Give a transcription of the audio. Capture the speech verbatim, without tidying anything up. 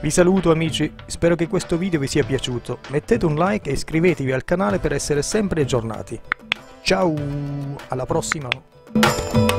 Vi saluto amici, spero che questo video vi sia piaciuto, mettete un like e iscrivetevi al canale per essere sempre aggiornati. Ciao, alla prossima!